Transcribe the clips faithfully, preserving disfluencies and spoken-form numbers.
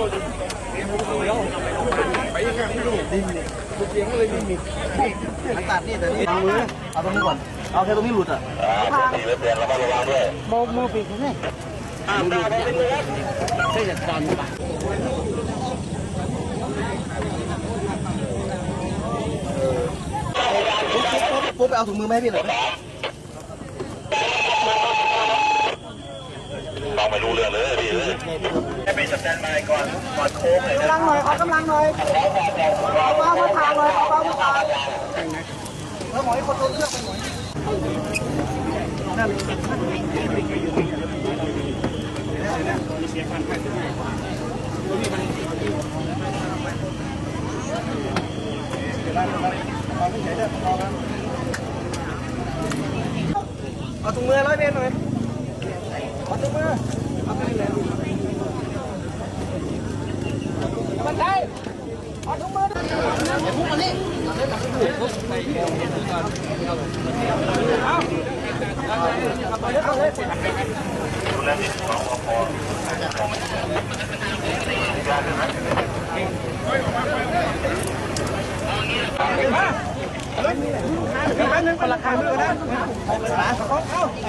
ไม่รู้เรื่องเลยพี่เลยให้ไปจับแดนไปก่อนก่อนโค้งเลยกำลังหน่อยเอากำลังหน่อยเอาบ้ามาทางเลยเอาบ้ามาทางแล้วหมอให้คนรู้เรื่องไปหน่อยเอาถุงมือร้อยเมตรหน่อยมาดูมือมาดูเลยมันได้มาดูมืออย่าพุ่งมานี่เป็นราคาเท่าไหร่นะเขาเขาไอ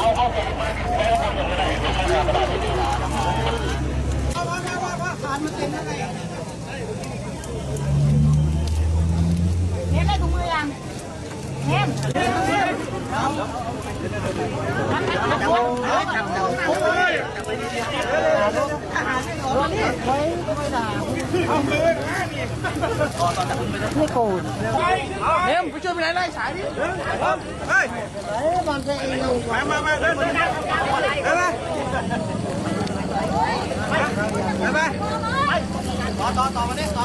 เอาเอาเนี่ยได้ถุงมือยังเนี่ย ไม่โกรธ เนี่ยไปช่วยไปไหนได้สายดิ เฮ้ย บอลเตะเองมามามาเดินเดินเดินเดินไปไปต่อต่อต่อมาเนี่ยต่อ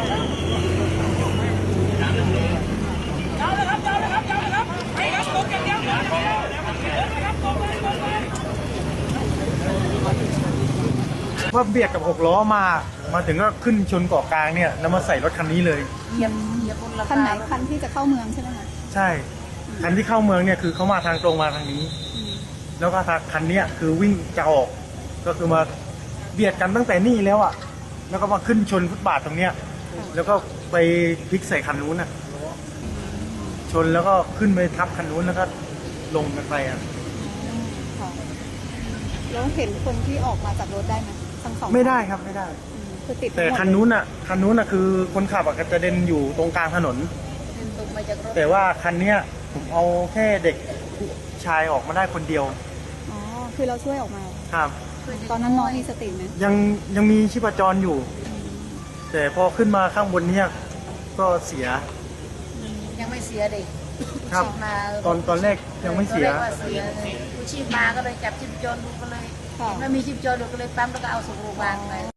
ว่าเบียดกับหกล้อมามาถึงก็ขึ้นชนเกาะกลางเนี่ยแล้วมาใส่รถคันนี้เลยคันไหนคันที่จะเข้าเมืองใช่ไหมคะใช่คันที่เข้าเมืองเนี่ยคือเขามาทางตรงมาทางนี้แล้วก็คันนี้คือวิ่งจะออกก็คือมาเบียดกันตั้งแต่นี่แล้วอ่ะแล้วก็มาขึ้นชนฟุตบาทตรงเนี้ยแล้วก็ไปพลิกใส่คันนู้นน่ะชนแล้วก็ขึ้นไปทับคันนู้นแล้วก็ลงกันไปอ่ะแล้วเห็นคนที่ออกมาจากรถได้ไหมทั้งสองไม่ได้ครับไม่ได้ คือติดแต่คันนู้นอะคันนู้นอะคือคนขับอะกระเด็นอยู่ตรงกลางถนนตกมาจากรถแต่ว่าคันเนี้ยผมเอาแค่เด็กชายออกมาได้คนเดียวอ๋อคือเราช่วยออกมาครับตอนนั้นน้องมีสติไหมยังยังมีชีพจรอยู่แต่พอขึ้นมาข้างบนเนี้ยก็เสียยังไม่เสียเลยครับตอนตอนแรกยังไม่เสียกู้ชีพมาก็เลยจับชีพจรดูก็เลยไม่มีชีพจรดูก็เลยปั๊มแล้วก็เอาส่งโรงพยาบาลไป